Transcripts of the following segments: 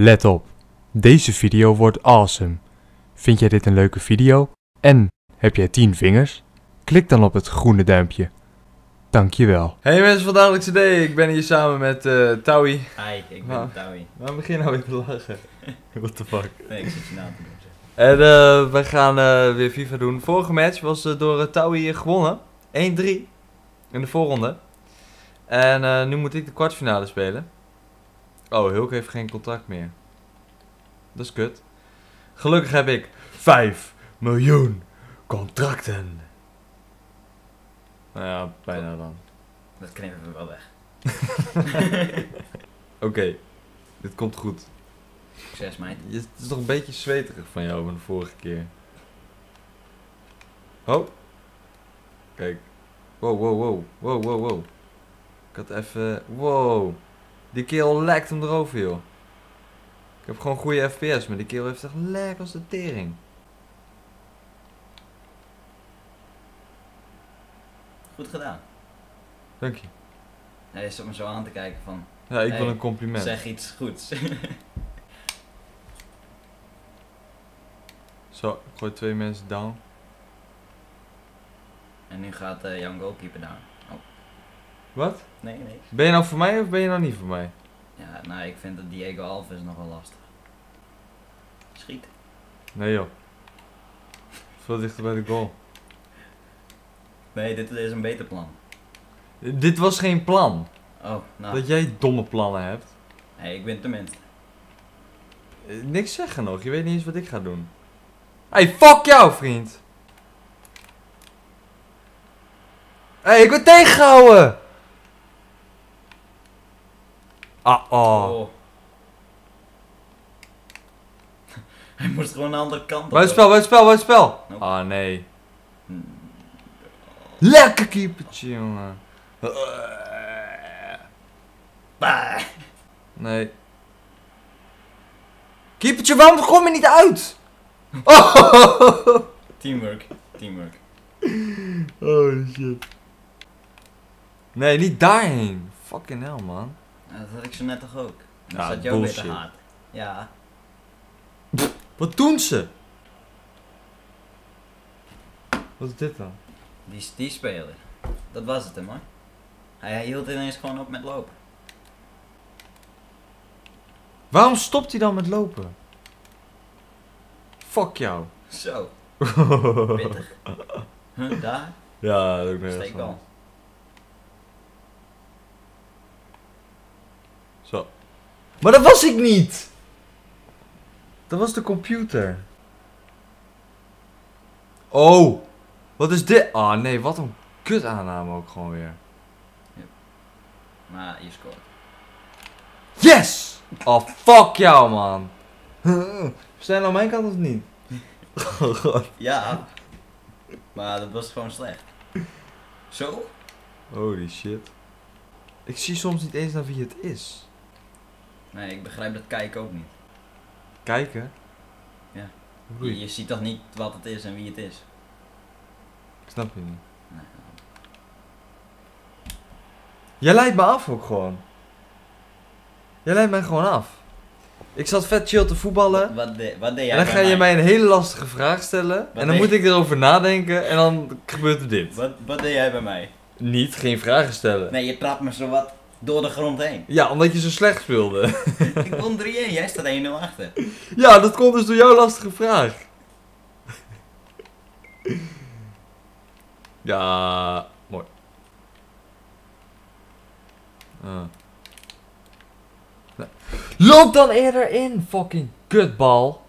Let op, deze video wordt awesome. Vind jij dit een leuke video? En heb jij 10 vingers? Klik dan op het groene duimpje. Dankjewel. Hey mensen van DagelijksHD, ik ben hier samen met Towie. Hi, ik ben Towie. Waarom begin je nou weer te lachen? What the fuck? Nee, ik zit je naam te doen. En we gaan weer FIFA doen. Vorige match was door Towie gewonnen. 1-3 in de voorronde. En nu moet ik de kwartfinale spelen. Oh, Hulk heeft geen contract meer. Dat is kut. Gelukkig heb ik 5 miljoen contracten. Nou ja, bijna dan. Dat knippen we wel weg. Oké, dit komt goed. Succes, meid. Het is toch een beetje zweterig van jou van de vorige keer. Oh. Kijk. Wow, wow, wow. Wow, wow, wow. Ik had even... Wow. Die kerel lekt hem erover, joh. Ik heb gewoon goede FPS, maar die kerel heeft echt lek als de tering. Goed gedaan. Dank je. Hij is op me zo aan te kijken van... Ja, ik wil een compliment. Zeg iets goeds. Zo, ik gooi 2 mensen down. En nu gaat jouw goalkeeper down. Oh. Wat? Nee, nee. Ben je nou voor mij of ben je nou niet voor mij? Ja, nou ik vind dat Diego Alves nogal lastig. Schiet. Nee joh. Veel dichter bij de goal. Nee, dit is een beter plan. Dit was geen plan. Oh, nou. Dat jij domme plannen hebt. Nee, ik ben tenminste. Niks zeggen nog, je weet niet eens wat ik ga doen. Hey, fuck jou, vriend! Hey, ik word tegengehouden! Ah, oh. Hij moest gewoon aan de andere kant op. Buitenspel! Nope. Ah, nee. Lekker keepertje, jongen. Bah. Nee. Keepertje, waarom kom je niet uit? Oh. Teamwork. Oh shit. Nee, niet daarheen. Fucking hell, man. Ja, dat had ik zo net toch ook. Dat zat jou weer te haat. Ja. Pff, wat doen ze? Wat is dit dan? Die speler. Dat was het hem hoor. Hij hield ineens gewoon op met lopen. Waarom stopt hij dan met lopen? Fuck jou. Zo. Pittig. Huh, daar? Ja, dat ook nergens van. Zo. Maar dat was ik niet! Dat was de computer. Oh! Wat is dit? Ah nee, wat een kut aanname ook gewoon weer. Yep. Maar je scoort. Yes! Oh fuck jou man! Zijn aan mijn kant of niet? Oh god. Ja. Maar dat was gewoon slecht. Zo? Holy shit. Ik zie soms niet eens naar wie het is. Nee, ik begrijp dat kijken ook niet. Kijken? Ja. Je ziet toch niet wat het is en wie het is? Ik snap je niet. Nee. Jij leidt me af ook gewoon. Jij leidt mij gewoon af. Ik zat vet chill te voetballen. Wat deed jij? En dan ga je mij een hele lastige vraag stellen. En dan moet ik erover nadenken en dan gebeurt er dit. Wat deed jij bij mij? Niet, geen vragen stellen. Nee, je trapt me zo wat door de grond heen. Ja, omdat je zo slecht speelde. Ik kon 3-1, jij staat 1-0 achter. Ja, dat komt dus door jouw lastige vraag. Ja, mooi. Nee. Loop dan eerder in, fucking kutbal.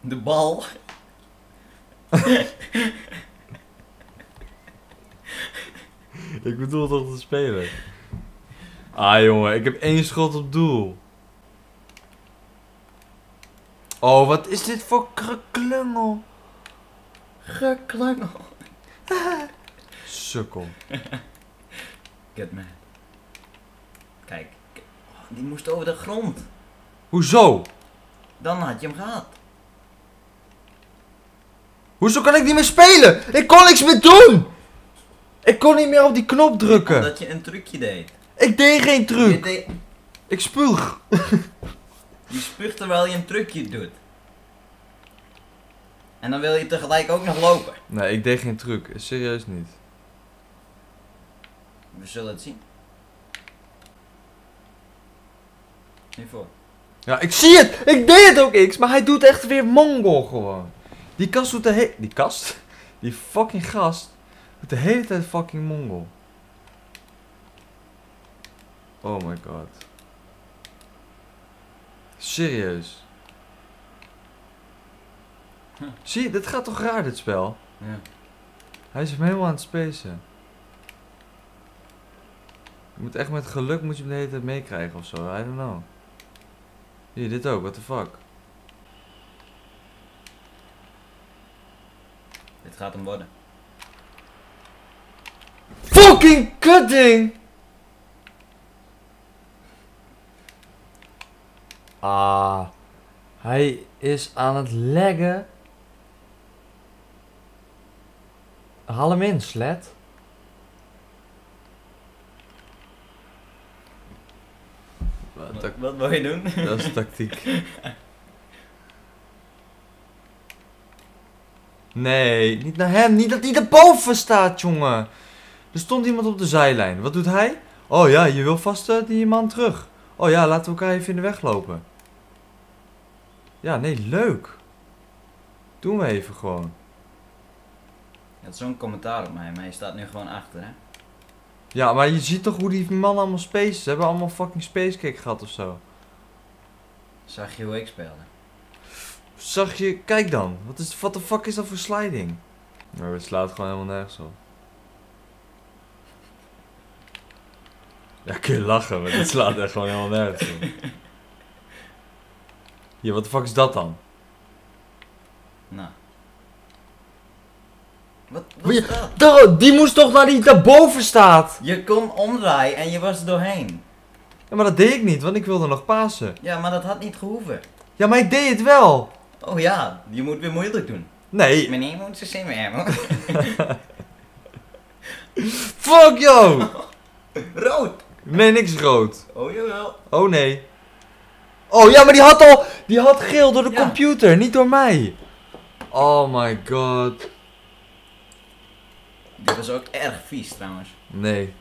De bal. Ik bedoel toch te spelen. Ah jongen, ik heb 1 schot op doel. Oh, wat is dit voor geklungel? Geklungel. Sukkel. Get me. Kijk, oh, die moest over de grond. Hoezo? Dan had je hem gehad. Hoezo kan ik niet meer spelen? Ik kon niks meer doen! Ik kon niet meer op die knop drukken. Omdat je een trucje deed. Ik deed geen truc. Ik spuug. Je spuugt terwijl je een trucje doet. En dan wil je tegelijk ook nog lopen. Nee, ik deed geen truc. Serieus niet. We zullen het zien. Hiervoor. Ja, ik zie het! Ik deed het ook maar hij doet echt weer mongol gewoon. Die kast doet de hele... Die kast? Die fucking gast doet de hele tijd fucking mongol. Oh my god. Serieus. Huh. Zie je, dit gaat toch raar dit spel? Ja. Hij is hem helemaal aan het spacen. Je moet echt met geluk moet je hem de hele tijd meekrijgen ofzo, I don't know. Hier, dit ook, what the fuck. Dit gaat hem worden. Fucking kutding! Ah, hij is aan het laggen. Haal hem in, slet. Wat wil je doen? Dat is tactiek. Nee, niet naar hem. Niet dat hij erboven staat, jongen. Er stond iemand op de zijlijn. Wat doet hij? Oh ja, je wil vast die man terug. Oh ja, laten we elkaar even in de weg lopen. Ja, nee, leuk. Doen we even gewoon. Je had zo'n commentaar op mij, maar je staat nu gewoon achter, hè? Ja, maar je ziet toch hoe die mannen allemaal spaces. Ze hebben allemaal fucking spacekick gehad ofzo. Zag je hoe ik speelde? Zag je, kijk dan. Wat de fuck is dat voor sliding? Maar het slaat gewoon helemaal nergens op. Ja, kun je lachen, maar dit slaat echt gewoon helemaal nergens op. Hier, wat de fuck is dat dan? Nou. Wat is dat? Die moest toch naar die daarboven staat? Je kon omdraaien en je was er doorheen. Ja, maar dat deed ik niet, want ik wilde nog pasen. Ja, maar dat had niet gehoeven. Ja, maar ik deed het wel. Oh ja, je moet weer moeilijk doen. Nee. Meneer moet ze zin hebben. Fuck yo! Rood! Nee, niks rood. Oh jawel. Oh nee. Oh ja, maar die had geel door de computer, niet door mij. Oh my god. Dit was ook erg vies trouwens. Nee.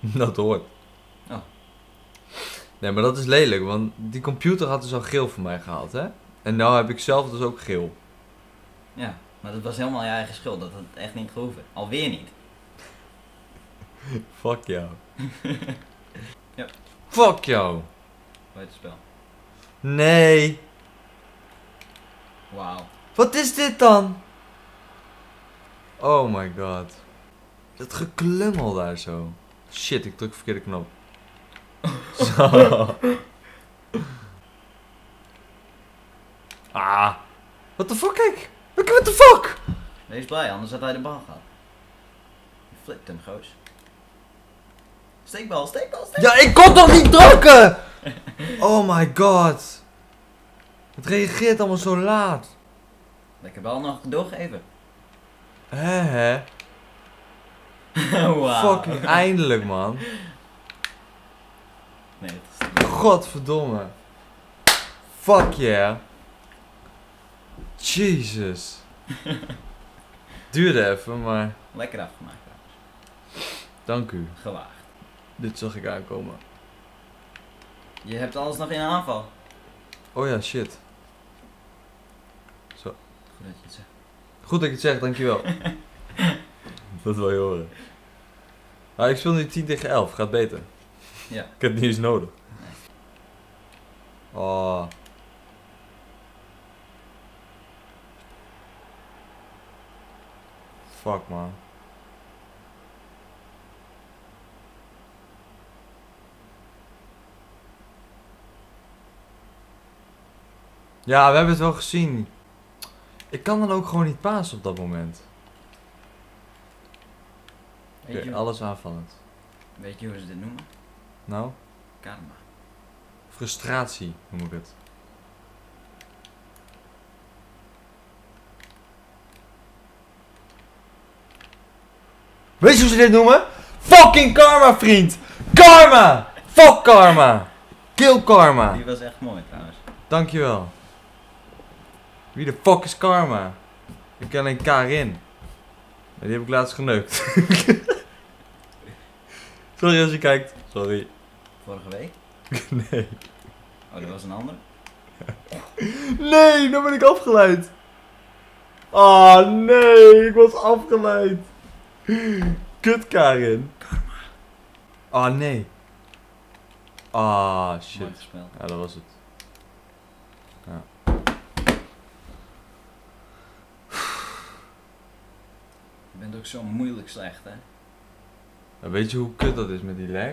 Dat hoort. Oh. Nee, maar dat is lelijk, want die computer had dus al geel voor mij gehaald, hè? En nou heb ik zelf dus ook geel. Ja, maar dat was helemaal je eigen schuld. Dat had echt niet gehoeven. Alweer niet. Fuck jou. Ja. Fuck jou. Wat is het spel? Nee. Wauw. Wat is dit dan? Oh my god. Dat geklungel daar zo. Shit, ik druk verkeerde knop. Zo. Ah. What the fuck, kijk? What the fuck? Wees blij, anders had hij de bal gehad. Je flipt hem, goos. Steekbal, steekbal, steekbal. Ja, ik kon toch niet drukken? Oh my god. Het reageert allemaal zo laat. Lekker bal nog doorgeven. Hè? Wow. Fucking eindelijk, man. Nee, het is niet. Godverdomme. Fuck yeah. Jesus. Duurde even, maar... Lekker afgemaakt, trouwens. Dank u. Gewaagd. Dit zag ik aankomen. Je hebt alles nog in een aanval. Oh ja, shit. Zo. Goed dat je het zegt. Goed dat ik het zeg, dankjewel. Dat wil je horen. Ah, ik speel nu 10 tegen 11, gaat beter. Ja. Ik heb het niet eens nodig. Nee. Oh. Fuck man. Ja, we hebben het wel gezien. Ik kan dan ook gewoon niet pasen op dat moment. Oké, alles aanvallend. Weet je hoe ze dit noemen? Nou? Karma. Frustratie noem ik het. Weet je hoe ze dit noemen? Fucking karma, vriend! Karma! Fuck karma! Kill Karma. Die was echt mooi trouwens. Dankjewel. Wie de fuck is Karma? Ik ken alleen Karin. Die heb ik laatst geneukt. Sorry als je kijkt. Sorry. Vorige week? Nee. Oh, dat was een andere? Nee, dan ben ik afgeleid. Oh nee, ik was afgeleid. Kut Karin. Karma. Oh nee. Ah, shit. Ja, dat was het. Ja. Je bent ook zo moeilijk slecht, hè? Ja, weet je hoe kut dat is met die lag?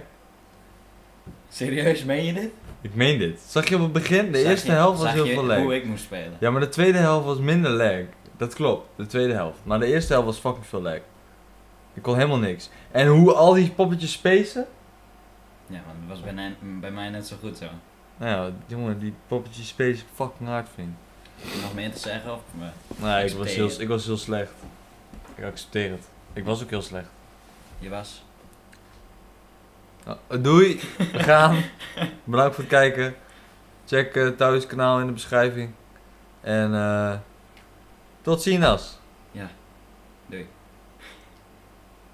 Serieus, meen je dit? Ik meen dit. Zag je op het begin? De eerste helft was heel veel lag. Hoe ik moest spelen. Ja, maar de tweede helft was minder lag. Dat klopt, de tweede helft. Maar de eerste helft was fucking veel lag. Ik kon helemaal niks. En hoe al die poppetjes spacen? Ja, maar dat was bij mij net zo goed zo. Nou ja, jongen, die poppetjes spacen fucking hard vind. Heb je nog meer te zeggen? Of nee, ik was heel slecht. Ik accepteer het. Ik was ook heel slecht. Je was. Nou, doei, we gaan. Bedankt voor het kijken. Check Towie's kanaal in de beschrijving. En tot ziens.